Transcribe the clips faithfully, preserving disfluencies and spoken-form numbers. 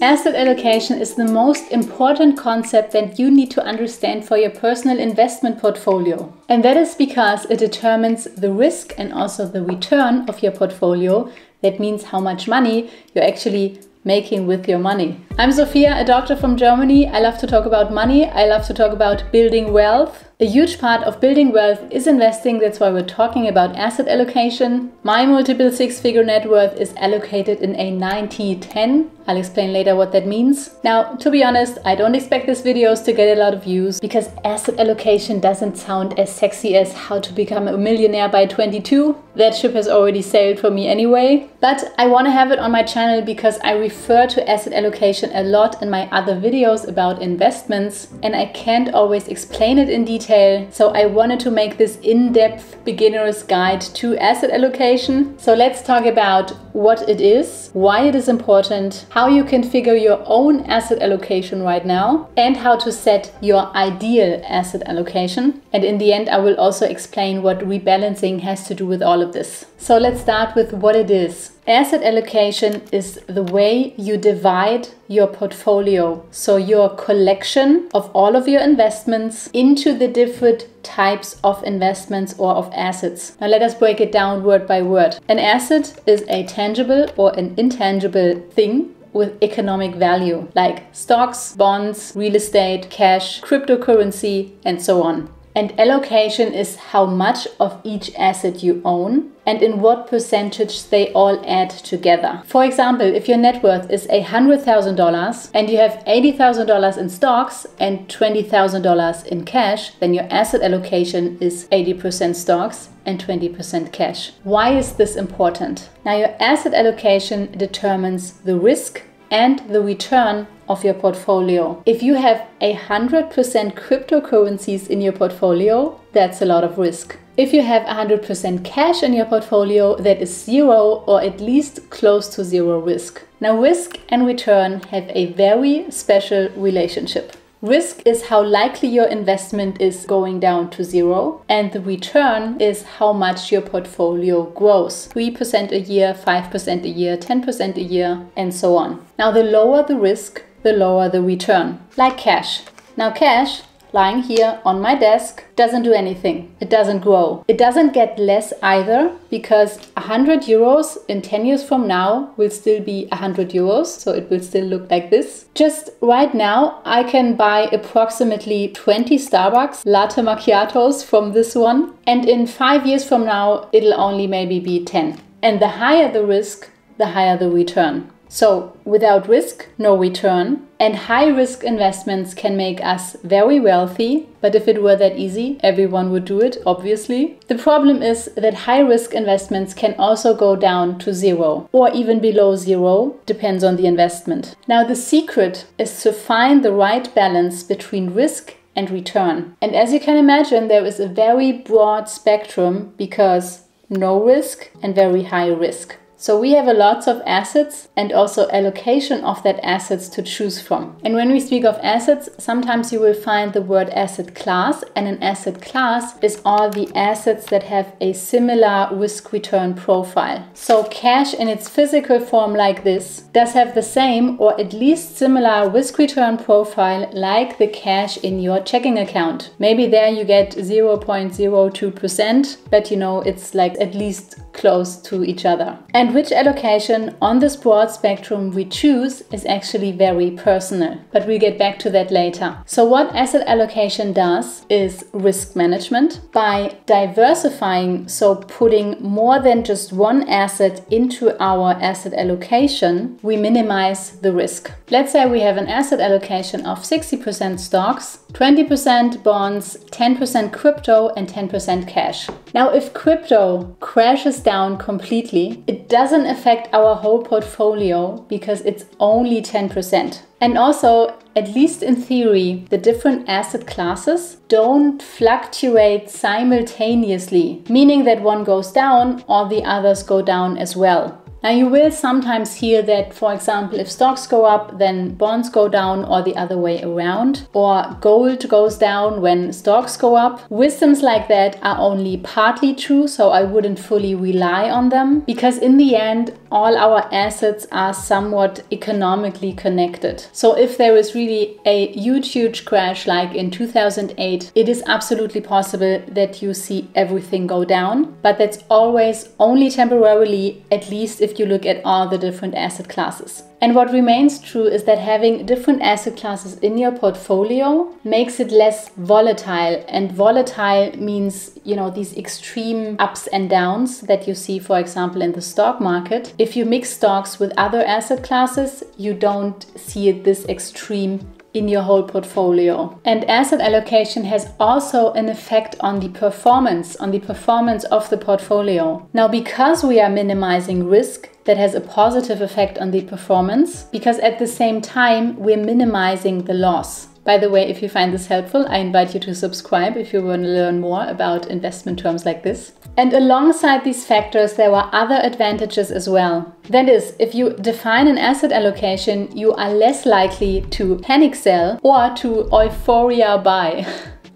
Asset allocation is the most important concept that you need to understand for your personal investment portfolio. And that is because it determines the risk and also the return of your portfolio. That means how much money you're actually making with your money. I'm Sophia, a doctor from Germany. I love to talk about money. I love to talk about building wealth. A huge part of building wealth is investing. That's why we're talking about asset allocation. My multiple six-figure net worth is allocated in a ninety ten. I'll explain later what that means. Now, to be honest, I don't expect these videos to get a lot of views because asset allocation doesn't sound as sexy as how to become a millionaire by twenty-two. That ship has already sailed for me anyway. But I want to have it on my channel because I refer to asset allocation a lot in my other videos about investments and I can't always explain it in detail. So I wanted to make this in-depth beginner's guide to asset allocation. So let's talk about what it is, why it is important, how you can figure your own asset allocation right now, and how to set your ideal asset allocation. And in the end, I will also explain what rebalancing has to do with all of this. So let's start with what it is. Asset allocation is the way you divide your portfolio, so your collection of all of your investments into the different types of investments or of assets. Now let us break it down word by word. An asset is a tangible or an intangible thing with economic value, like stocks, bonds, real estate, cash, cryptocurrency, and so on. And allocation is how much of each asset you own and in what percentage they all add together. For example, if your net worth is one hundred thousand dollars and you have eighty thousand dollars in stocks and twenty thousand dollars in cash, then your asset allocation is eighty percent stocks and twenty percent cash. Why is this important? Now, your asset allocation determines the risk and the return of your portfolio. If you have one hundred percent cryptocurrencies in your portfolio, that's a lot of risk. If you have one hundred percent cash in your portfolio, that is zero or at least close to zero risk. Now, risk and return have a very special relationship. Risk is how likely your investment is going down to zero, and the return is how much your portfolio grows. three percent a year, five percent a year, ten percent a year, and so on. Now, the lower the risk, the lower the return, like cash. Now, cash lying here on my desk doesn't do anything. It doesn't grow. It doesn't get less either, because one hundred euros in ten years from now will still be one hundred euros, so it will still look like this. Just right now, I can buy approximately twenty Starbucks latte macchiatos from this one, and in five years from now, it'll only maybe be ten. And the higher the risk, the higher the return. So without risk, no return, and high-risk investments can make us very wealthy, but if it were that easy, everyone would do it, obviously. The problem is that high-risk investments can also go down to zero or even below zero, depends on the investment. Now, the secret is to find the right balance between risk and return. And as you can imagine, there is a very broad spectrum because no risk and very high risk. So we have a lots of assets and also allocation of that assets to choose from. And when we speak of assets, sometimes you will find the word asset class, and an asset class is all the assets that have a similar risk return profile. So cash in its physical form like this does have the same or at least similar risk return profile like the cash in your checking account. Maybe there you get zero point zero two percent, but you know, it's like at least close to each other. And And which allocation on this broad spectrum we choose is actually very personal, but we'll get back to that later. So what asset allocation does is risk management by diversifying, so putting more than just one asset into our asset allocation, we minimize the risk. Let's say we have an asset allocation of sixty percent stocks, twenty percent bonds, ten percent crypto, and ten percent cash. Now, if crypto crashes down completely, it doesn't affect our whole portfolio because it's only ten percent. And also, at least in theory, the different asset classes don't fluctuate simultaneously, meaning that one goes down, all the others go down as well. Now, you will sometimes hear that, for example, if stocks go up, then bonds go down or the other way around, or gold goes down when stocks go up. Wisdoms like that are only partly true, so I wouldn't fully rely on them because in the end, all our assets are somewhat economically connected. So if there is really a huge, huge crash like in two thousand eight, it is absolutely possible that you see everything go down, but that's always only temporarily, at least if you look at all the different asset classes. And what remains true is that having different asset classes in your portfolio makes it less volatile, and volatile means, you know, these extreme ups and downs that you see, for example, in the stock market. If you mix stocks with other asset classes, you don't see it this extreme in your whole portfolio. And asset allocation has also an effect on the performance, on the performance of the portfolio. Now, because we are minimizing risk, that has a positive effect on the performance, because at the same time, we're minimizing the loss. By the way, if you find this helpful, I invite you to subscribe if you want to learn more about investment terms like this. And alongside these factors, there were other advantages as well. That is, if you define an asset allocation, you are less likely to panic sell or to euphoria buy.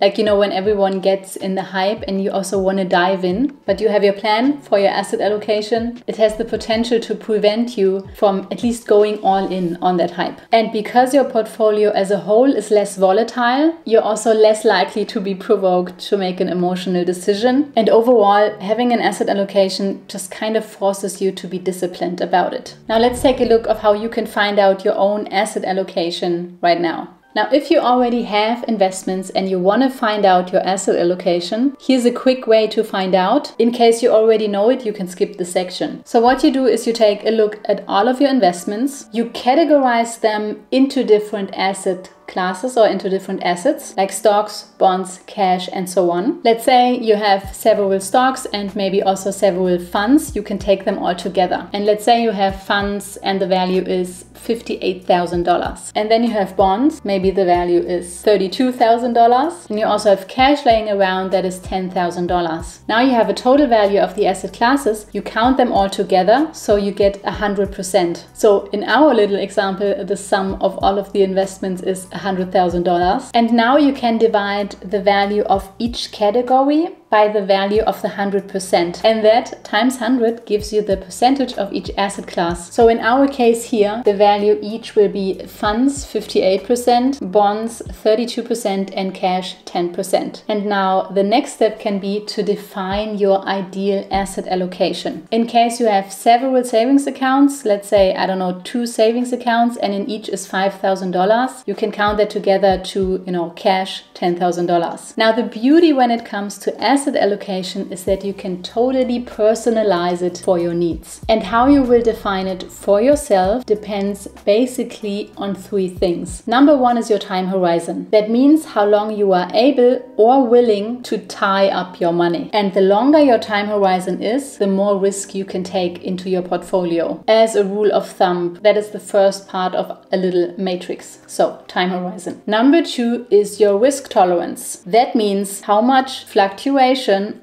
Like, you know, when everyone gets in the hype and you also want to dive in, but you have your plan for your asset allocation, it has the potential to prevent you from at least going all in on that hype. And because your portfolio as a whole is less volatile, you're also less likely to be provoked to make an emotional decision. And overall, having an asset allocation just kind of forces you to be disciplined about it. Now let's take a look at how you can find out your own asset allocation right now. Now, if you already have investments and you want to find out your asset allocation, here's a quick way to find out. In case you already know it, you can skip this section. So what you do is you take a look at all of your investments, you categorize them into different asset classes or into different assets like stocks, bonds, cash, and so on. Let's say you have several stocks and maybe also several funds. You can take them all together. And let's say you have funds and the value is fifty-eight thousand dollars. And then you have bonds, maybe the value is thirty-two thousand dollars. And you also have cash laying around that is ten thousand dollars. Now you have a total value of the asset classes. You count them all together, so you get one hundred percent. So in our little example, the sum of all of the investments is one hundred thousand dollars. And now you can divide the value of each category by the value of the one hundred percent. And that times one hundred gives you the percentage of each asset class. So in our case here, the value each will be funds fifty-eight percent, bonds thirty-two percent, and cash ten percent. And now the next step can be to define your ideal asset allocation. In case you have several savings accounts, let's say, I don't know, two savings accounts, and in each is five thousand dollars, you can count that together to, you know, cash ten thousand dollars. Now the beauty when it comes to asset Asset allocation is that you can totally personalize it for your needs. And how you will define it for yourself depends basically on three things. Number one is your time horizon. That means how long you are able or willing to tie up your money. And the longer your time horizon is, the more risk you can take into your portfolio. As a rule of thumb, that is the first part of a little matrix. So time horizon. Number two is your risk tolerance. That means how much fluctuation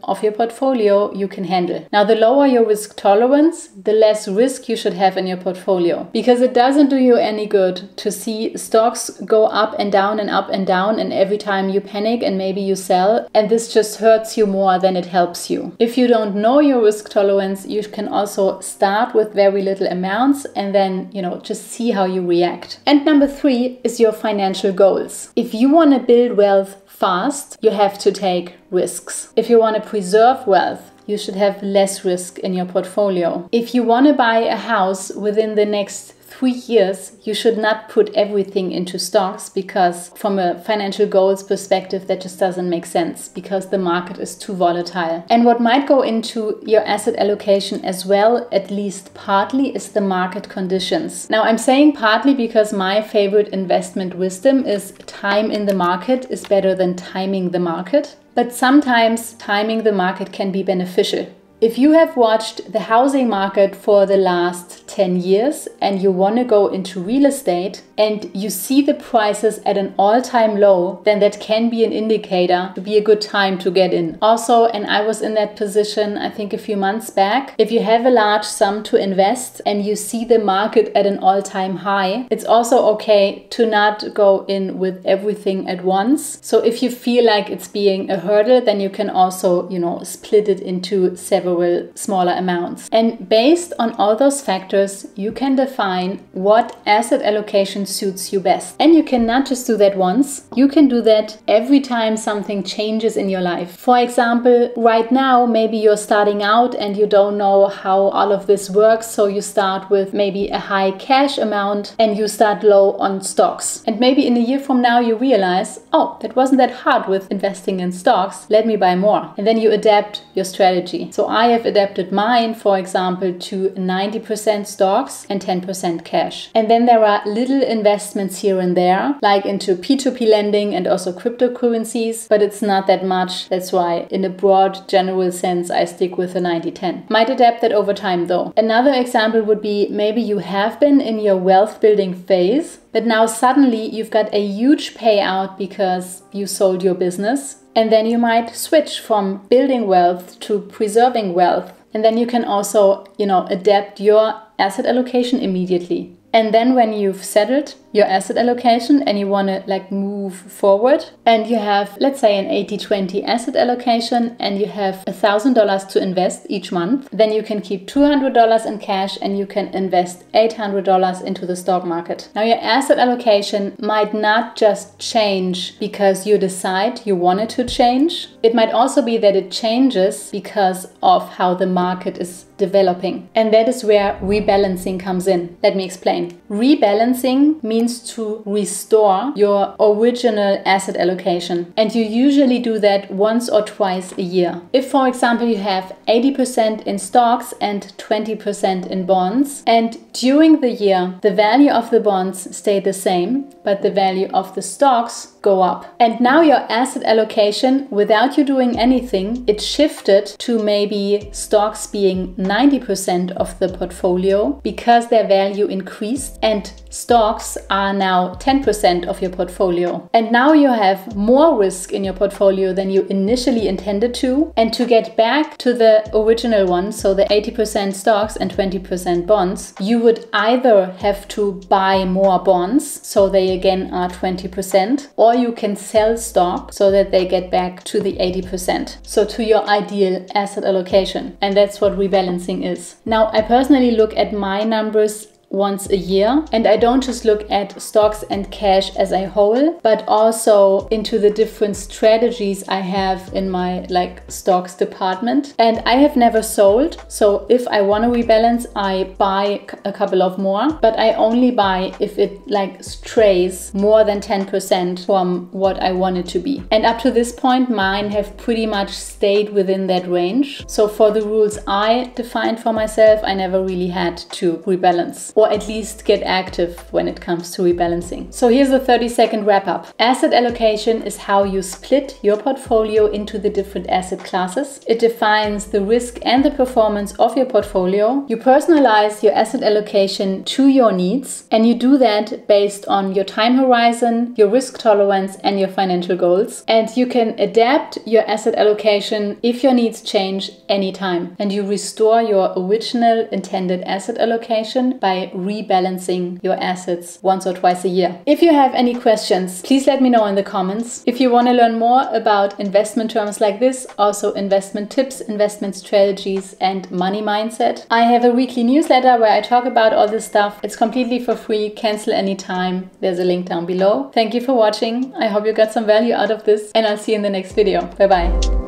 of your portfolio you can handle. Now, the lower your risk tolerance, the less risk you should have in your portfolio, because it doesn't do you any good to see stocks go up and down and up and down, and every time you panic and maybe you sell, and this just hurts you more than it helps you. If you don't know your risk tolerance, you can also start with very little amounts and then, you know, just see how you react. And number three is your financial goals. If you want to build wealth fast, you have to take risks. If you want to preserve wealth, you should have less risk in your portfolio. If you want to buy a house within the next three years, you should not put everything into stocks, because from a financial goals perspective, that just doesn't make sense because the market is too volatile. And what might go into your asset allocation as well, at least partly, is the market conditions. Now, I'm saying partly because my favorite investment wisdom is time in the market is better than timing the market. But sometimes timing the market can be beneficial. If you have watched the housing market for the last ten years and you want to go into real estate and you see the prices at an all-time low, then that can be an indicator to be a good time to get in. Also, and I was in that position, I think a few months back, if you have a large sum to invest and you see the market at an all-time high, it's also okay to not go in with everything at once. So if you feel like it's being a hurdle, then you can also, you know, split it into several favorable smaller amounts. And based on all those factors, you can define what asset allocation suits you best. And you cannot just do that once. You can do that every time something changes in your life. For example, right now, maybe you're starting out and you don't know how all of this works. So you start with maybe a high cash amount and you start low on stocks. And maybe in a year from now, you realize, oh, that wasn't that hard with investing in stocks. Let me buy more. And then you adapt your strategy. So I have adapted mine, for example, to ninety percent stocks and ten percent cash. And then there are little investments here and there, like into P two P lending and also cryptocurrencies, but it's not that much. That's why in a broad general sense, I stick with the ninety ten. Might adapt that over time though. Another example would be maybe you have been in your wealth building phase, but now suddenly you've got a huge payout because you sold your business. And then you might switch from building wealth to preserving wealth. And then you can also, you know, adapt your asset allocation immediately. And then when you've settled your asset allocation and you want to like move forward and you have, let's say, an eighty twenty asset allocation and you have one thousand dollars to invest each month, then you can keep two hundred dollars in cash and you can invest eight hundred dollars into the stock market. Now your asset allocation might not just change because you decide you want it to change. It might also be that it changes because of how the market is developing. And that is where rebalancing comes in. Let me explain. Rebalancing means to restore your original asset allocation. And you usually do that once or twice a year. If, for example, you have eighty percent in stocks and twenty percent in bonds, and during the year, the value of the bonds stay the same, but the value of the stocks go up. And now your asset allocation, without you doing anything, it shifted to maybe stocks being ninety percent of the portfolio because their value increased and stocks are now ten percent of your portfolio. And now you have more risk in your portfolio than you initially intended to. And to get back to the original one, so the eighty percent stocks and twenty percent bonds, you would either have to buy more bonds, so they again are twenty percent, or you can sell stock so that they get back to the eighty percent. So to your ideal asset allocation. And that's what rebalancing is. Now, I personally look at my numbers once a year. And I don't just look at stocks and cash as a whole, but also into the different strategies I have in my like stocks department. And I have never sold. So if I want to rebalance, I buy a couple of more, but I only buy if it like strays more than ten percent from what I want it to be. And up to this point, mine have pretty much stayed within that range. So for the rules I defined for myself, I never really had to rebalance, or at least get active when it comes to rebalancing. So here's a thirty second wrap up. Asset allocation is how you split your portfolio into the different asset classes. It defines the risk and the performance of your portfolio. You personalize your asset allocation to your needs, and you do that based on your time horizon, your risk tolerance, and your financial goals. And you can adapt your asset allocation if your needs change anytime. And you restore your original intended asset allocation by rebalancing your assets once or twice a year. If you have any questions, please let me know in the comments. If you want to learn more about investment terms like this, also investment tips, investment strategies, and money mindset, I have a weekly newsletter where I talk about all this stuff. It's completely for free. Cancel anytime. There's a link down below. Thank you for watching. I hope you got some value out of this, and I'll see you in the next video. Bye bye.